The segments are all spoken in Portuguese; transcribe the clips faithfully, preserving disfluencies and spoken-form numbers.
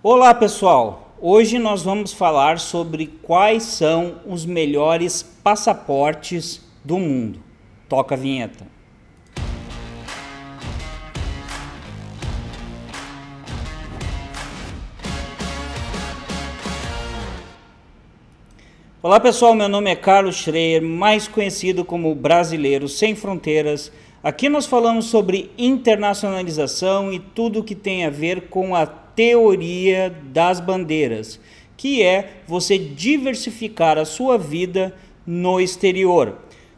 Olá pessoal, hoje nós vamos falar sobre quais são os melhores passaportes do mundo. Toca a vinheta. Olá pessoal, meu nome é Carlos Schroer, mais conhecido como Brasileiro Sem Fronteiras. Aqui nós falamos sobre internacionalização e tudo o que tem a ver com a Teoria das Bandeiras, que é você diversificar a sua vida no exterior,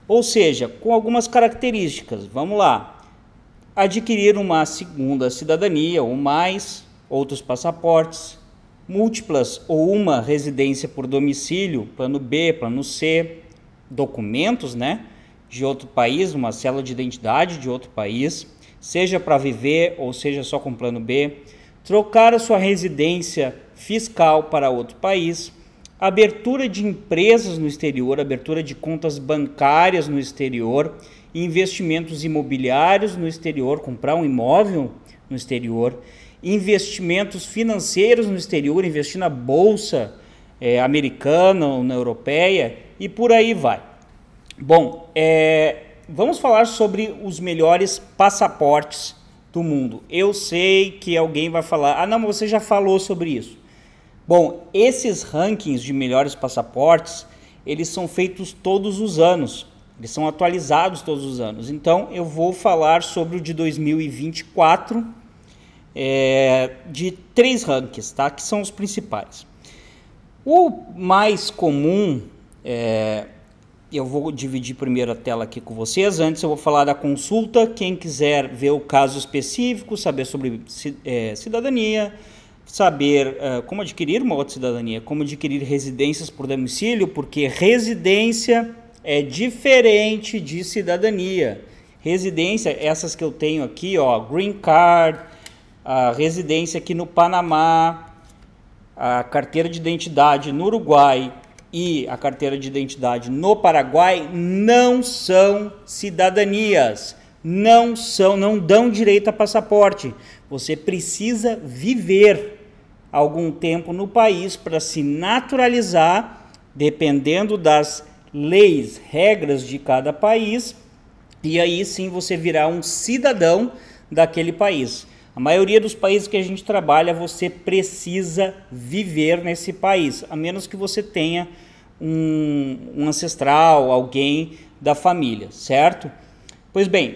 ou seja, com algumas características. Vamos lá: adquirir uma segunda cidadania ou mais, outros passaportes, múltiplas ou uma residência por domicílio, plano B, plano C, documentos, né, de outro país, uma cédula de identidade de outro país, seja para viver ou seja só com plano B, trocar a sua residência fiscal para outro país, abertura de empresas no exterior, abertura de contas bancárias no exterior, investimentos imobiliários no exterior, comprar um imóvel no exterior, investimentos financeiros no exterior, investir na bolsa é, americana ou na europeia e por aí vai. Bom, é, vamos falar sobre os melhores passaportes do mundo. Eu sei que alguém vai falar: ah não, mas você já falou sobre isso. Bom, esses rankings de melhores passaportes, eles são feitos todos os anos, eles são atualizados todos os anos, então eu vou falar sobre o de dois mil e vinte e quatro, é, de três rankings, tá? Que são os principais. O mais comum, é, eu vou dividir primeiro a tela aqui com vocês. Antes eu vou falar da consulta. Quem quiser ver o caso específico, saber sobre é, cidadania, saber é, como adquirir uma outra cidadania, como adquirir residências por domicílio, porque residência é diferente de cidadania. Residência, essas que eu tenho aqui, ó, Green Card, a residência aqui no Panamá, a carteira de identidade no Uruguai e a carteira de identidade no Paraguai não são cidadanias, não são, não dão direito a passaporte. Você precisa viver algum tempo no país para se naturalizar, dependendo das leis, regras de cada país, e aí sim você virá um cidadão daquele país. A maioria dos países que a gente trabalha, você precisa viver nesse país, a menos que você tenha um, um ancestral, alguém da família, certo? Pois bem,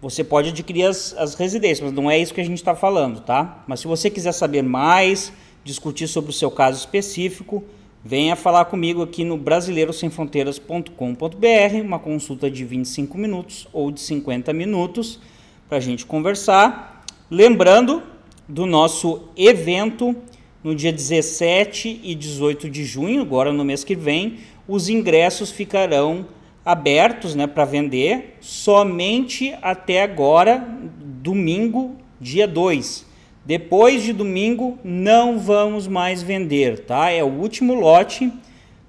você pode adquirir as, as residências, mas não é isso que a gente está falando, tá? Mas se você quiser saber mais, discutir sobre o seu caso específico, venha falar comigo aqui no brasileiro sem fronteiras ponto com ponto br, uma consulta de vinte e cinco minutos ou de cinquenta minutos para a gente conversar. Lembrando do nosso evento no dia dezessete e dezoito de junho, agora no mês que vem, os ingressos ficarão abertos, né, para vender somente até agora, domingo, dia dois. Depois de domingo não vamos mais vender, tá? É o último lote,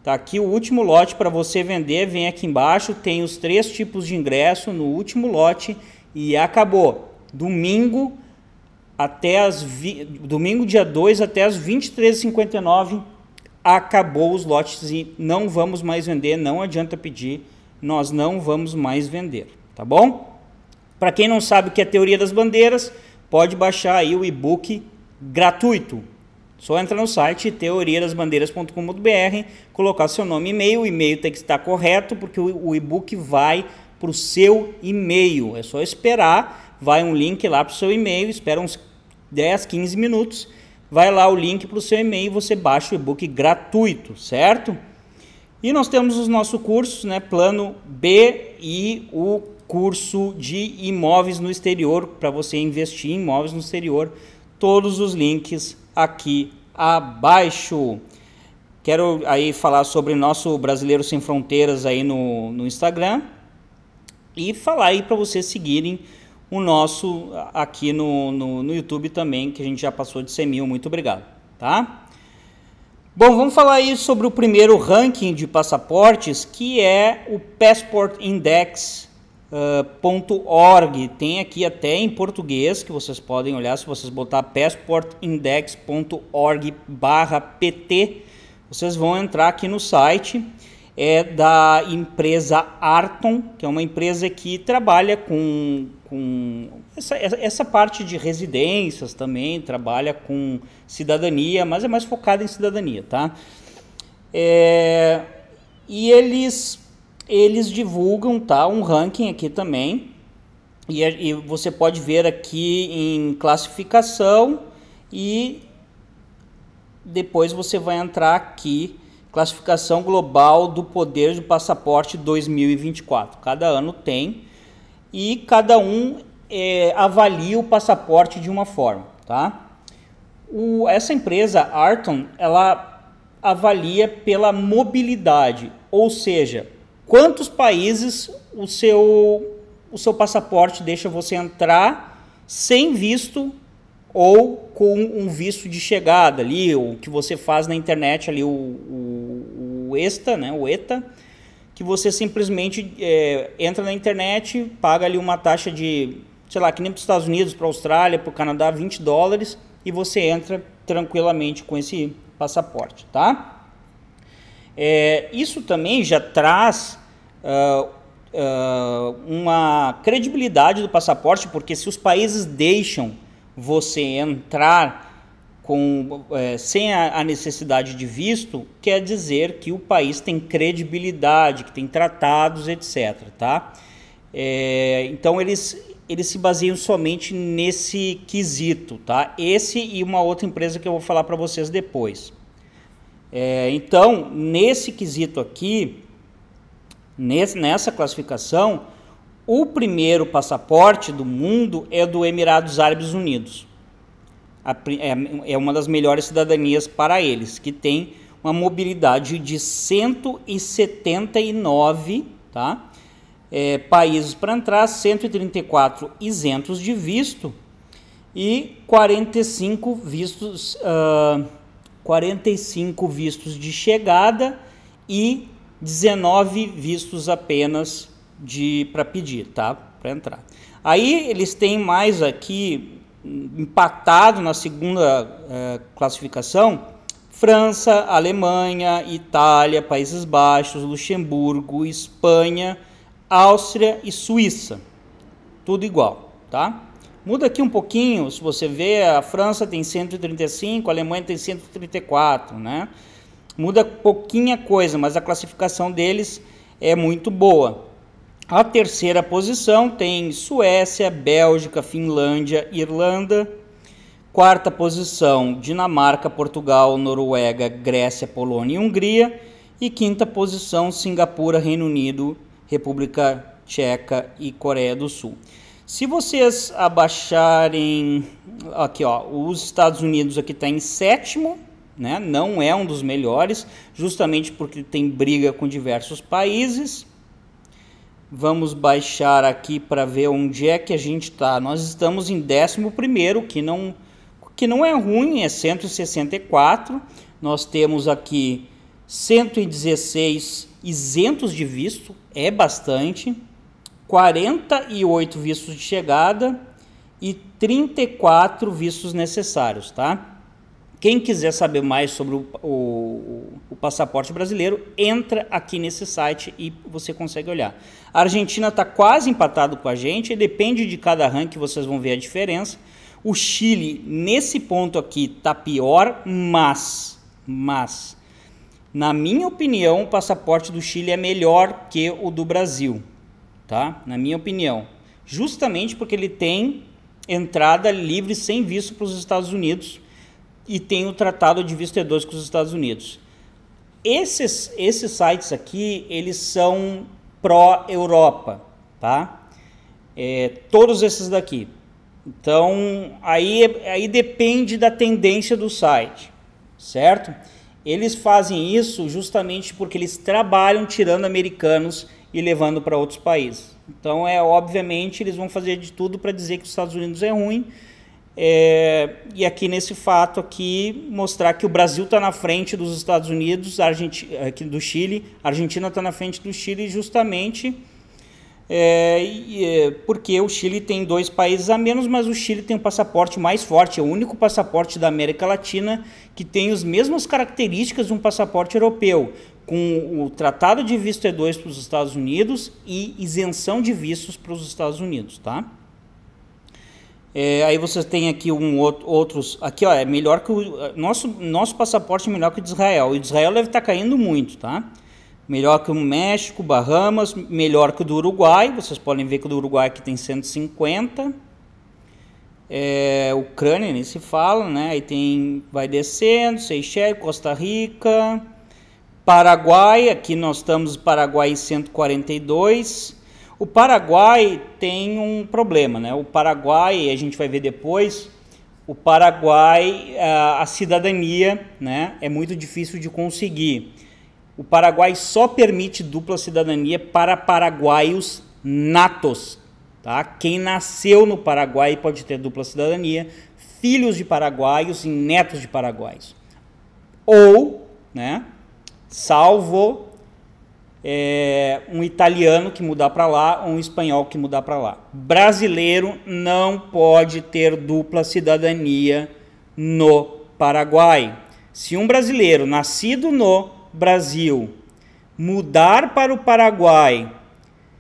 tá aqui o último lote para você vender, vem aqui embaixo, tem os três tipos de ingresso no último lote e acabou. Domingo até as vi... domingo dia dois até as vinte e três e cinquenta e nove acabou os lotes e não vamos mais vender, não adianta pedir, nós não vamos mais vender, tá bom? Para quem não sabe o que é Teoria das Bandeiras, pode baixar aí o e-book gratuito. Só entra no site teoria das bandeiras ponto com ponto br, colocar seu nome e e-mail, o e-mail tem que estar correto porque o e-book vai para o seu e-mail, é só esperar. Vai um link lá para o seu e-mail, espera uns dez, quinze minutos, vai lá o link para o seu e-mail e você baixa o e-book gratuito, certo? E nós temos os nossos cursos, né? Plano B e o curso de imóveis no exterior, para você investir em imóveis no exterior, todos os links aqui abaixo. Quero aí falar sobre o nosso Brasileiro Sem Fronteiras aí no, no Instagram e falar aí para vocês seguirem o nosso aqui no, no, no YouTube também, que a gente já passou de cem mil, muito obrigado, tá? Bom, vamos falar aí sobre o primeiro ranking de passaportes, que é o passport index Uh, ponto org. Tem aqui até em português, que vocês podem olhar, se vocês botar passport index ponto org barra P T, vocês vão entrar aqui no site, é da empresa Arton, que é uma empresa que trabalha com, com essa, essa parte de residências também, trabalha com cidadania, mas é mais focada em cidadania, tá? É, e eles... Eles divulgam, tá, um ranking aqui também, e, e você pode ver aqui em classificação, e depois você vai entrar aqui, classificação global do poder do passaporte dois mil e vinte e quatro. Cada ano tem, e cada um é, avalia o passaporte de uma forma, tá? O, essa empresa, Arton, ela avalia pela mobilidade, ou seja... Quantos países o seu, o seu passaporte deixa você entrar sem visto ou com um visto de chegada ali, o que você faz na internet ali, o, o, o ESTA, né, o ETA, que você simplesmente é, entra na internet, paga ali uma taxa de, sei lá, que nem para os Estados Unidos, para a Austrália, para o Canadá, vinte dólares, e você entra tranquilamente com esse passaporte, tá? É, isso também já traz uh, uh, uma credibilidade do passaporte, porque se os países deixam você entrar com, uh, sem a, a necessidade de visto, quer dizer que o país tem credibilidade, que tem tratados, etcétera. Tá? É, então eles, eles se baseiam somente nesse quesito, tá? Esse e uma outra empresa que eu vou falar para vocês depois. É, então, nesse quesito aqui, nesse, nessa classificação, o primeiro passaporte do mundo é do Emirados Árabes Unidos. A, é, é uma das melhores cidadanias para eles, que tem uma mobilidade de cento e setenta e nove, tá? É, países para entrar, cento e trinta e quatro isentos de visto e quarenta e cinco vistos... Uh, quarenta e cinco vistos de chegada e dezenove vistos apenas de para pedir, tá? Para entrar. Aí eles têm mais aqui, empatado na segunda eh, classificação, França, Alemanha, Itália, Países Baixos, Luxemburgo, Espanha, Áustria e Suíça. Tudo igual, tá? Muda aqui um pouquinho, se você vê, a França tem cento e trinta e cinco, a Alemanha tem cento e trinta e quatro, né? Muda pouquinha coisa, mas a classificação deles é muito boa. A terceira posição tem Suécia, Bélgica, Finlândia, Irlanda. Quarta posição, Dinamarca, Portugal, Noruega, Grécia, Polônia e Hungria. E quinta posição, Singapura, Reino Unido, República Tcheca e Coreia do Sul. Se vocês abaixarem, aqui ó, os Estados Unidos aqui está em sétimo, né? Não é um dos melhores, justamente porque tem briga com diversos países. Vamos baixar aqui para ver onde é que a gente está. Nós estamos em décimo primeiro, que não, que não é ruim, é cento e sessenta e quatro. Nós temos aqui cento e dezesseis isentos de visto, é bastante. quarenta e oito vistos de chegada e trinta e quatro vistos necessários, tá? Quem quiser saber mais sobre o, o, o passaporte brasileiro, entra aqui nesse site e você consegue olhar. A Argentina está quase empatado com a gente, e depende de cada ranking, vocês vão ver a diferença. O Chile, nesse ponto aqui, está pior, mas... mas, na minha opinião, o passaporte do Chile é melhor que o do Brasil. Tá? Na minha opinião, justamente porque ele tem entrada livre sem visto para os Estados Unidos e tem o tratado de visto E dois com os Estados Unidos. Esses, esses sites aqui, eles são pró-Europa, tá? É, todos esses daqui. Então, aí, aí depende da tendência do site, certo? Eles fazem isso justamente porque eles trabalham tirando americanos e levando para outros países. Então, é, obviamente, eles vão fazer de tudo para dizer que os Estados Unidos é ruim, é, e aqui nesse fato aqui, mostrar que o Brasil está na frente dos Estados Unidos, a Argentina, aqui do Chile, a Argentina está na frente do Chile justamente É, é, porque o Chile tem dois países a menos, mas o Chile tem um passaporte mais forte, é o único passaporte da América Latina que tem as mesmas características de um passaporte europeu, com o tratado de visto E dois para os Estados Unidos e isenção de vistos para os Estados Unidos, tá? É, aí você tem aqui um outro, outros, aqui ó, é melhor que o nosso, nosso passaporte é melhor que o de Israel, e o de Israel deve estar caindo muito, tá? Melhor que o México, Bahamas, melhor que o do Uruguai. Vocês podem ver que o do Uruguai aqui tem cento e cinquenta. É, Ucrânia, nem se fala, né? Aí tem, vai descendo, Seychelles, Costa Rica, Paraguai. Aqui nós estamos, Paraguai cento e quarenta e dois. O Paraguai tem um problema, né? O Paraguai, a gente vai ver depois, o Paraguai, a, a cidadania, né? É muito difícil de conseguir. O Paraguai só permite dupla cidadania para paraguaios natos, tá? Quem nasceu no Paraguai pode ter dupla cidadania, filhos de paraguaios e netos de paraguaios. Ou, né, salvo é, um italiano que mudar para lá ou um espanhol que mudar para lá. Brasileiro não pode ter dupla cidadania no Paraguai. Se um brasileiro nascido no Brasil mudar para o Paraguai,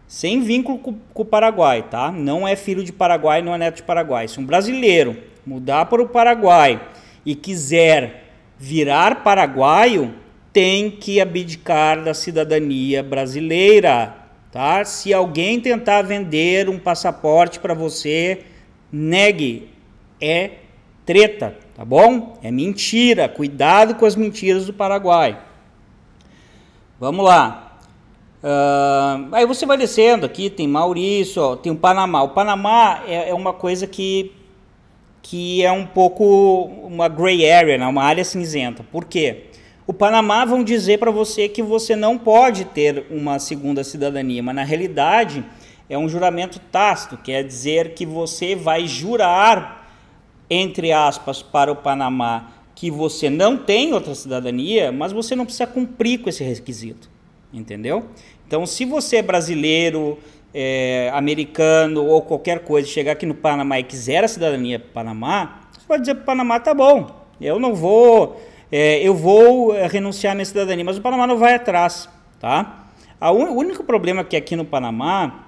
sem vínculo com, com o Paraguai, tá? Não é filho de Paraguai, não é neto de Paraguai. Se um brasileiro mudar para o Paraguai e quiser virar paraguaio, tem que abdicar da cidadania brasileira, tá? Se alguém tentar vender um passaporte para você, negue, é treta, tá bom? É mentira, cuidado com as mentiras do Paraguai. Vamos lá, uh, aí você vai descendo aqui, tem Maurício, ó, tem o Panamá. O Panamá é, é uma coisa que, que é um pouco uma gray area, né? Uma área cinzenta. Por quê? O Panamá vão dizer para você que você não pode ter uma segunda cidadania, mas na realidade é um juramento tácito, quer dizer que você vai jurar, entre aspas, para o Panamá, que você não tem outra cidadania, mas você não precisa cumprir com esse requisito, entendeu? Então, se você é brasileiro, é, americano ou qualquer coisa, chegar aqui no Panamá e quiser a cidadania do Panamá, você pode dizer para o Panamá, tá bom, eu não vou, é, eu vou renunciar à minha cidadania, mas o Panamá não vai atrás, tá? A un, o único problema é que aqui no Panamá,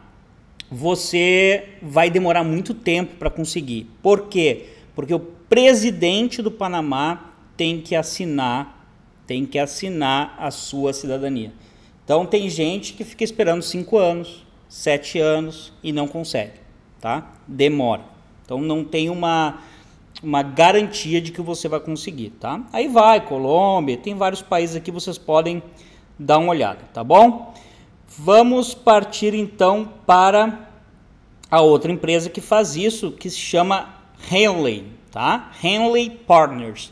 você vai demorar muito tempo para conseguir. Por quê? Porque o presidente do Panamá tem que assinar, tem que assinar a sua cidadania. Então tem gente que fica esperando cinco anos, sete anos e não consegue, tá? Demora. Então não tem uma uma garantia de que você vai conseguir, tá? Aí vai Colômbia, tem vários países aqui, vocês podem dar uma olhada, tá bom? Vamos partir então para a outra empresa que faz isso, que se chama Henley, tá? Henley Partners.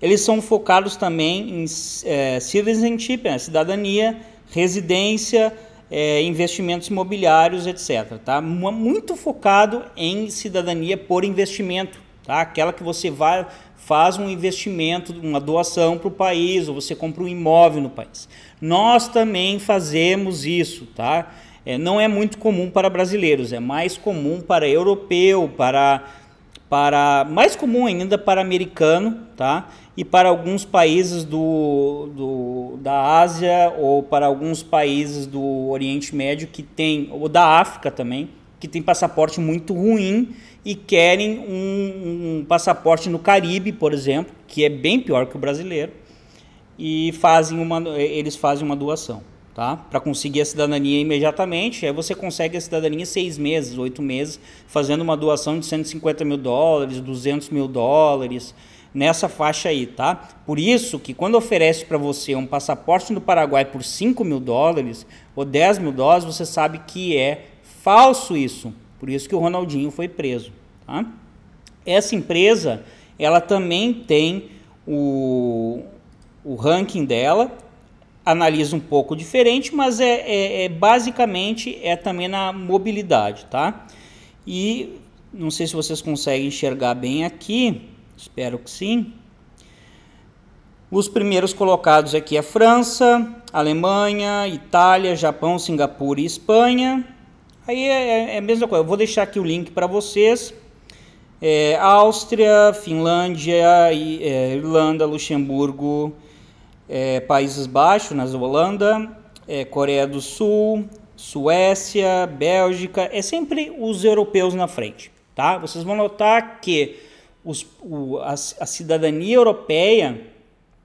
Eles são focados também em é, citizenship, né? Cidadania, residência, é, investimentos imobiliários, etcétera. Tá? Muito focado em cidadania por investimento, tá? Aquela que você vai, faz um investimento, uma doação para o país, ou você compra um imóvel no país. Nós também fazemos isso, tá? É, não é muito comum para brasileiros, é mais comum para europeu, para... Para, mais comum ainda para americano, tá? E para alguns países do, do, da Ásia ou para alguns países do Oriente Médio que tem, ou da África também, que tem passaporte muito ruim e querem um, um passaporte no Caribe, por exemplo, que é bem pior que o brasileiro, e fazem uma, eles fazem uma doação, tá? Para conseguir a cidadania imediatamente, aí você consegue a cidadania em seis meses, oito meses, fazendo uma doação de cento e cinquenta mil dólares, duzentos mil dólares, nessa faixa aí, tá? Por isso que quando oferece para você um passaporte no Paraguai por cinco mil dólares ou dez mil dólares, você sabe que é falso isso. Por isso que o Ronaldinho foi preso, tá? Essa empresa, ela também tem o, o ranking dela, analisa um pouco diferente, mas é, é, é basicamente é também na mobilidade, tá? E não sei se vocês conseguem enxergar bem aqui, espero que sim. Os primeiros colocados aqui é França, Alemanha, Itália, Japão, Singapura e Espanha. Aí é, é a mesma coisa, eu vou deixar aqui o link para vocês. É, Áustria, Finlândia, Irlanda, Luxemburgo, é, Países Baixos, na Holanda, é, Coreia do Sul, Suécia, Bélgica, é sempre os europeus na frente, tá? Vocês vão notar que os, o, a, a cidadania europeia,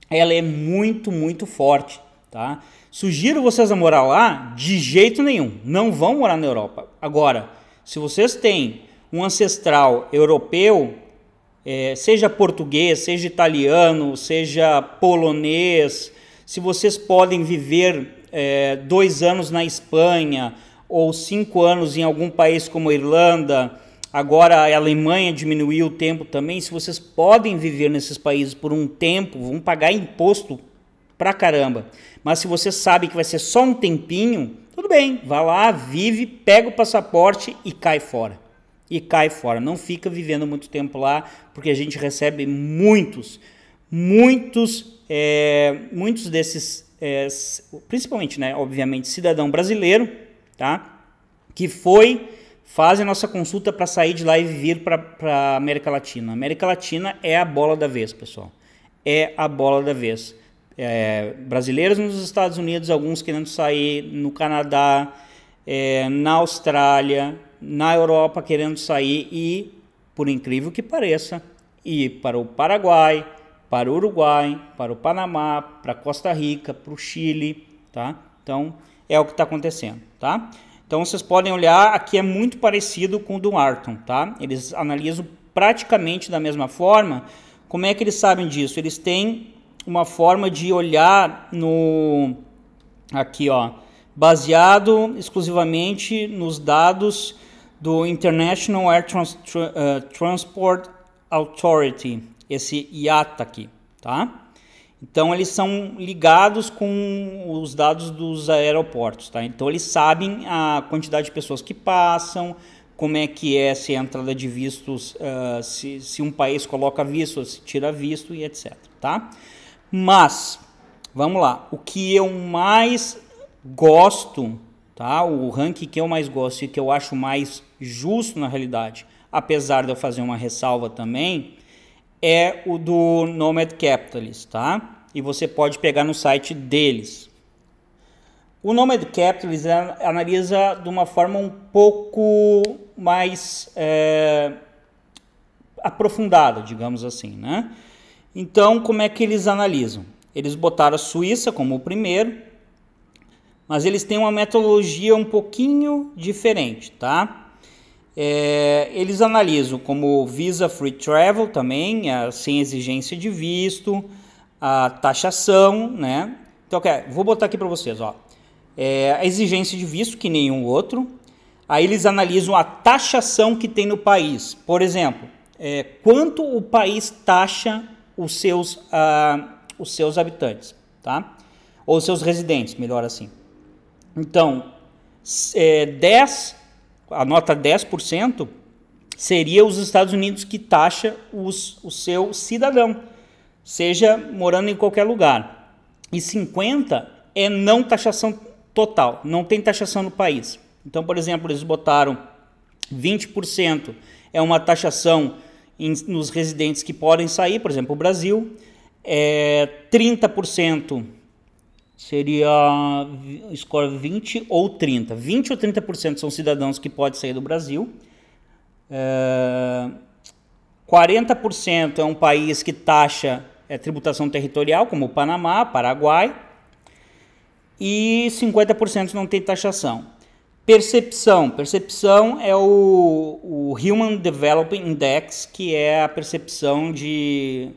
ela é muito, muito forte, tá? Sugiro vocês a morar lá de jeito nenhum, não vão morar na Europa. Agora, se vocês têm um ancestral europeu, é, seja português, seja italiano, seja polonês, se vocês podem viver é, dois anos na Espanha ou cinco anos em algum país como a Irlanda, agora a Alemanha diminuiu o tempo também, se vocês podem viver nesses países por um tempo, vão pagar imposto pra caramba, mas se você sabe que vai ser só um tempinho, tudo bem, vá lá, vive, pega o passaporte e cai fora. E cai fora, não fica vivendo muito tempo lá, porque a gente recebe muitos, muitos, é, muitos desses, é, principalmente, né, obviamente, cidadão brasileiro, tá, que foi, faz a nossa consulta para sair de lá e vir para a América Latina. A América Latina é a bola da vez, pessoal, é a bola da vez. É, brasileiros nos Estados Unidos, alguns querendo sair, no Canadá, é, na Austrália, na Europa querendo sair e, por incrível que pareça, ir para o Paraguai, para o Uruguai, para o Panamá, para Costa Rica, para o Chile, tá? Então, é o que está acontecendo, tá? Então, vocês podem olhar, aqui é muito parecido com o do Arton, tá? Eles analisam praticamente da mesma forma. Como é que eles sabem disso? Eles têm uma forma de olhar no... aqui, ó, baseado exclusivamente nos dados do International Air Trans- uh, Transport Authority, esse I A T A aqui, tá? Então eles são ligados com os dados dos aeroportos, tá? Então eles sabem a quantidade de pessoas que passam, como é que é se a entrada de vistos, uh, se, se um país coloca visto, se tira visto e etcétera, tá? Mas, vamos lá, o que eu mais gosto... tá? O ranking que eu mais gosto e que eu acho mais justo na realidade, apesar de eu fazer uma ressalva também, é o do Nomad Capitalist, tá? E você pode pegar no site deles. O Nomad Capitalist analisa de uma forma um pouco mais é, aprofundada, digamos assim, né? Então, como é que eles analisam? Eles botaram a Suíça como o primeiro, mas eles têm uma metodologia um pouquinho diferente, tá? É, eles analisam como Visa Free Travel também, a, sem exigência de visto, a taxação, né? Então, okay, vou botar aqui para vocês, ó. É, a exigência de visto, que nenhum outro. Aí eles analisam a taxação que tem no país. Por exemplo, é, quanto o país taxa os seus, ah, os seus habitantes, tá? Ou seus residentes, melhor assim. Então, é, dez, a nota dez por cento seria os Estados Unidos que taxa os, o seu cidadão, seja morando em qualquer lugar. E cinquenta por cento é não taxação total, não tem taxação no país. Então, por exemplo, eles botaram vinte por cento é uma taxação em, nos residentes que podem sair, por exemplo, o Brasil, é, trinta por cento... seria score vinte ou trinta. vinte ou trinta por cento são cidadãos que podem sair do Brasil. É, quarenta por cento é um país que taxa é, tributação territorial, como o Panamá, Paraguai. E cinquenta por cento não tem taxação. Percepção. Percepção é o, o Human Development Index, que é a percepção de,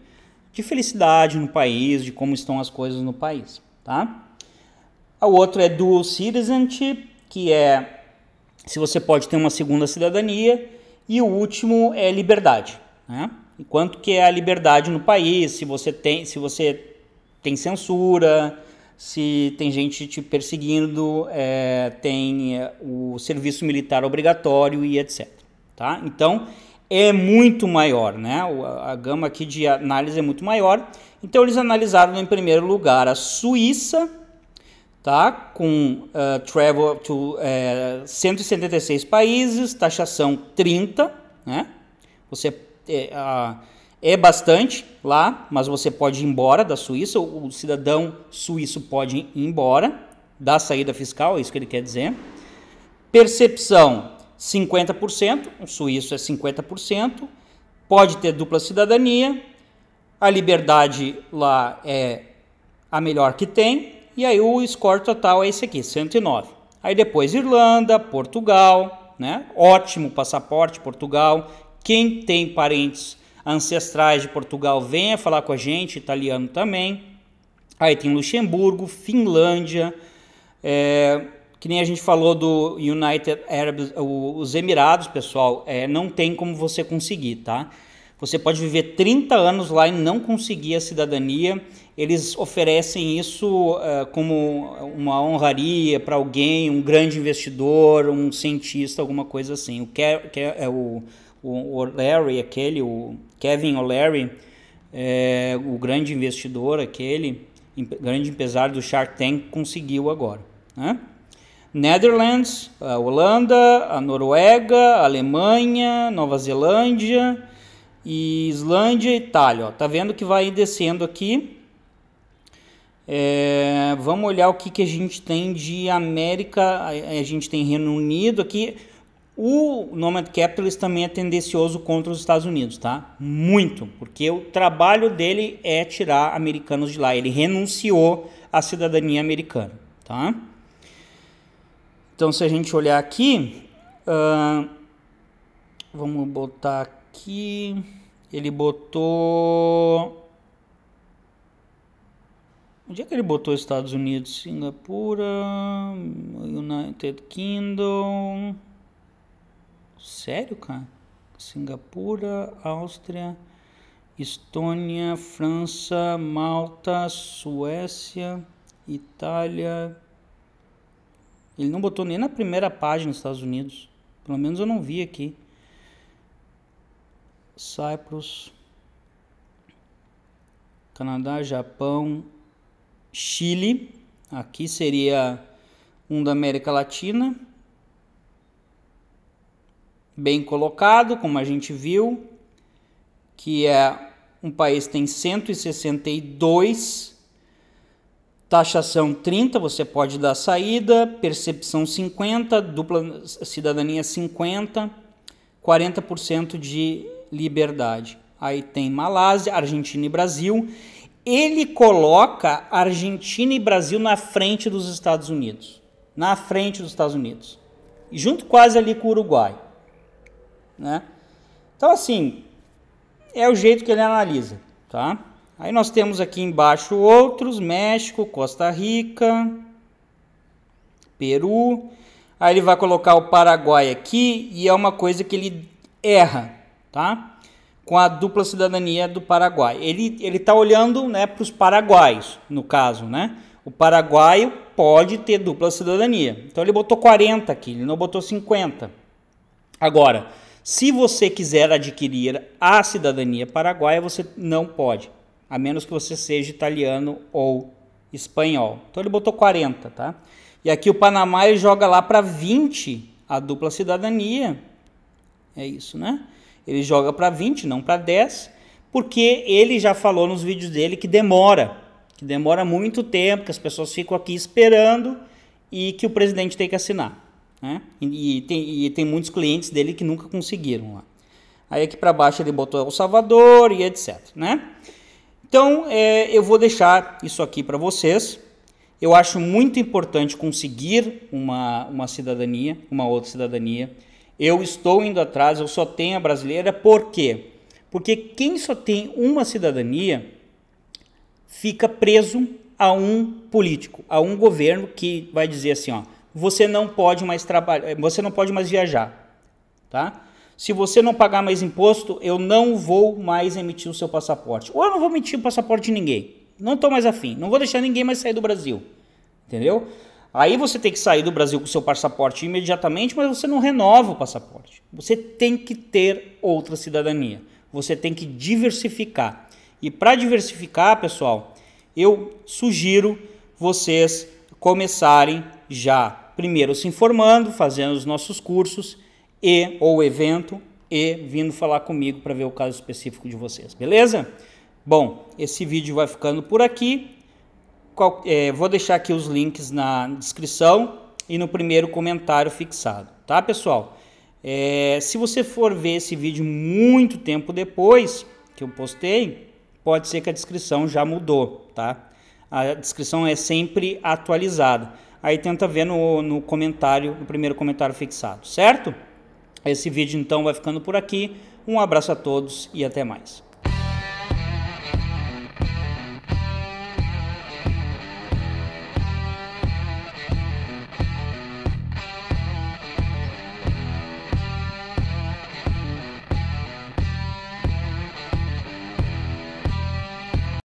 de felicidade no país, de como estão as coisas no país. Tá? O outro é Dual Citizenship, que é se você pode ter uma segunda cidadania. E o último é liberdade, né? E quanto que é a liberdade no país, se você tem, se você tem censura, se tem gente te perseguindo, é, tem o serviço militar obrigatório e etcétera. Tá? Então, é muito maior, né? A gama aqui de análise é muito maior. Então, eles analisaram em primeiro lugar a Suíça, tá? Com uh, travel to uh, cento e setenta e seis países, taxação trinta, né? Você é, uh, é bastante lá, mas você pode ir embora da Suíça, o, o cidadão suíço pode ir embora da saída fiscal, é isso que ele quer dizer. Percepção, cinquenta por cento, o suíço é cinquenta por cento, pode ter dupla cidadania, a liberdade lá é a melhor que tem, e aí o score total é esse aqui, cento e nove. Aí depois Irlanda, Portugal, né? Ótimo passaporte, Portugal. Quem tem parentes ancestrais de Portugal, venha falar com a gente, italiano também. Aí tem Luxemburgo, Finlândia, é, que nem a gente falou do United Arab, os Emirados, pessoal, é, não tem como você conseguir, tá? Você pode viver trinta anos lá e não conseguir a cidadania. Eles oferecem isso uh, como uma honraria para alguém, um grande investidor, um cientista, alguma coisa assim. O, Ke Ke é o, o O'Leary, aquele, o Kevin O'Leary, é, o grande investidor, aquele, imp grande empresário do Shark Tank, conseguiu agora, né? Netherlands, a Holanda, a Noruega, a Alemanha, Nova Zelândia, e Islândia e Itália. Ó, tá vendo que vai descendo aqui. É, vamos olhar o que, que a gente tem de América. A, a gente tem Reino Unido aqui. O Nomad Capitalist também é tendencioso contra os Estados Unidos, tá? Muito, porque o trabalho dele é tirar americanos de lá. Ele renunciou à cidadania americana, tá? Então, se a gente olhar aqui, uh, vamos botar aqui, ele botou, onde é que ele botou Estados Unidos? Singapura, United Kingdom, sério, cara? Singapura, Áustria, Estônia, França, Malta, Suécia, Itália. Ele não botou nem na primeira página dos Estados Unidos. Pelo menos eu não vi aqui. Cyprus, Canadá, Japão, Chile. Aqui seria um da América Latina. Bem colocado, como a gente viu. Que é um país que tem cento e sessenta e dois... Taxação trinta, você pode dar saída, percepção cinquenta, dupla cidadania cinquenta, quarenta por cento de liberdade. Aí tem Malásia, Argentina e Brasil. Ele coloca Argentina e Brasil na frente dos Estados Unidos. Na frente dos Estados Unidos. E junto quase ali com o Uruguai, né? Então assim, é o jeito que ele analisa, tá? Aí nós temos aqui embaixo outros, México, Costa Rica, Peru. Aí ele vai colocar o Paraguai aqui e é uma coisa que ele erra, tá? Com a dupla cidadania do Paraguai. Ele ele tá olhando, né, para os paraguaios, no caso, né? O paraguaio pode ter dupla cidadania. Então ele botou quarenta aqui, ele não botou cinquenta. Agora, se você quiser adquirir a cidadania paraguaia, você não pode. A menos que você seja italiano ou espanhol. Então ele botou quarenta, tá? E aqui o Panamá ele joga lá para vinte a dupla cidadania. É isso, né? Ele joga para vinte, não para dez. Porque ele já falou nos vídeos dele que demora. Que demora muito tempo, que as pessoas ficam aqui esperando e que o presidente tem que assinar, né? E, e, tem, e tem muitos clientes dele que nunca conseguiram lá. Aí aqui para baixo ele botou El Salvador e etcétera, né? Então, é, eu vou deixar isso aqui para vocês. Eu acho muito importante conseguir uma, uma cidadania, uma outra cidadania. Eu estou indo atrás, eu só tenho a brasileira. Por quê? Porque quem só tem uma cidadania fica preso a um político, a um governo que vai dizer assim, ó, você não pode mais trabalhar, você não pode mais viajar, tá? Se você não pagar mais imposto, eu não vou mais emitir o seu passaporte. Ou eu não vou emitir o passaporte de ninguém. Não estou mais afim. Não vou deixar ninguém mais sair do Brasil. Entendeu? Aí você tem que sair do Brasil com o seu passaporte imediatamente, mas você não renova o passaporte. Você tem que ter outra cidadania. Você tem que diversificar. E para diversificar, pessoal, eu sugiro vocês começarem já primeiro se informando, fazendo os nossos cursos e ou evento e vindo falar comigo para ver o caso específico de vocês, beleza? Bom, esse vídeo vai ficando por aqui. Qual, é, vou deixar aqui os links na descrição e no primeiro comentário fixado, tá, pessoal? É, se você for ver esse vídeo muito tempo depois que eu postei, pode ser que a descrição já mudou, tá? A descrição é sempre atualizada. Aí tenta ver no, no comentário, no primeiro comentário fixado, certo? Esse vídeo então vai ficando por aqui. Um abraço a todos e até mais.